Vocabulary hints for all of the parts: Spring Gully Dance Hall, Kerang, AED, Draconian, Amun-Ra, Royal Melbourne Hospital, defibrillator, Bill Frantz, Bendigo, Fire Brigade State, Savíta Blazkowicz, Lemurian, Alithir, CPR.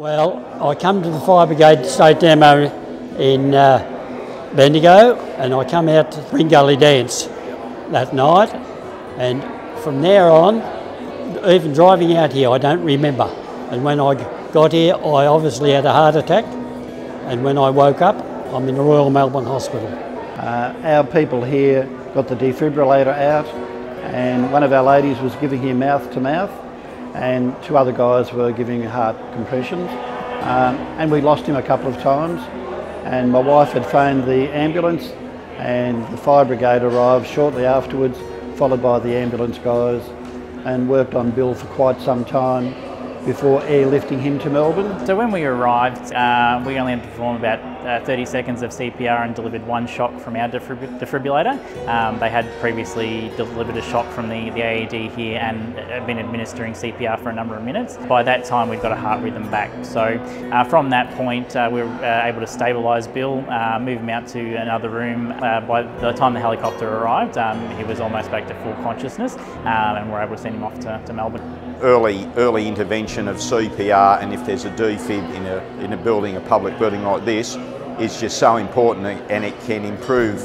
Well, I come to the Fire Brigade State demo in Bendigo, and I come out to Spring Gully Dance that night, and from there on, even driving out here, I don't remember. And when I got here, I obviously had a heart attack, and when I woke up, I'm in the Royal Melbourne Hospital. Our people here got the defibrillator out, and one of our ladies was giving him mouth-to-mouth, and two other guys were giving heart compressions. And we lost him a couple of times, and my wife had phoned the ambulance, and the fire brigade arrived shortly afterwards, followed by the ambulance guys, and worked on Bill for quite some time before airlifting him to Melbourne. So when we arrived, we only had to perform about 30 seconds of CPR and delivered one shock from our defibrillator. They had previously delivered a shock from the AED here and been administering CPR for a number of minutes. By that time, we'd got a heart rhythm back. So from that point, we were able to stabilise Bill, move him out to another room. By the time the helicopter arrived, he was almost back to full consciousness, and we're able to send him off to Melbourne. Early intervention of CPR, and if there's a defib in a building, a public building like this, is just so important, and it can improve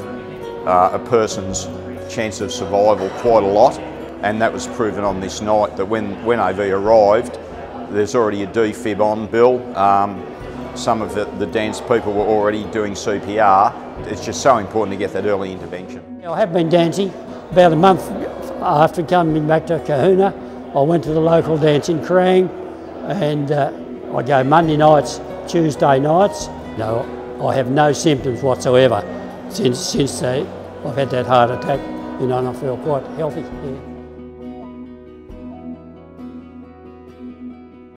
a person's chance of survival quite a lot. And that was proven on this night, that when AV arrived, there's already a defib on Bill. Some of the dance people were already doing CPR. It's just so important to get that early intervention. I have been dancing. About a month after coming back to Kahuna, I went to the local dance in Kerang, and I go Monday nights, Tuesday nights. No, I have no symptoms whatsoever since I've had that heart attack, and I feel quite healthy. Yeah.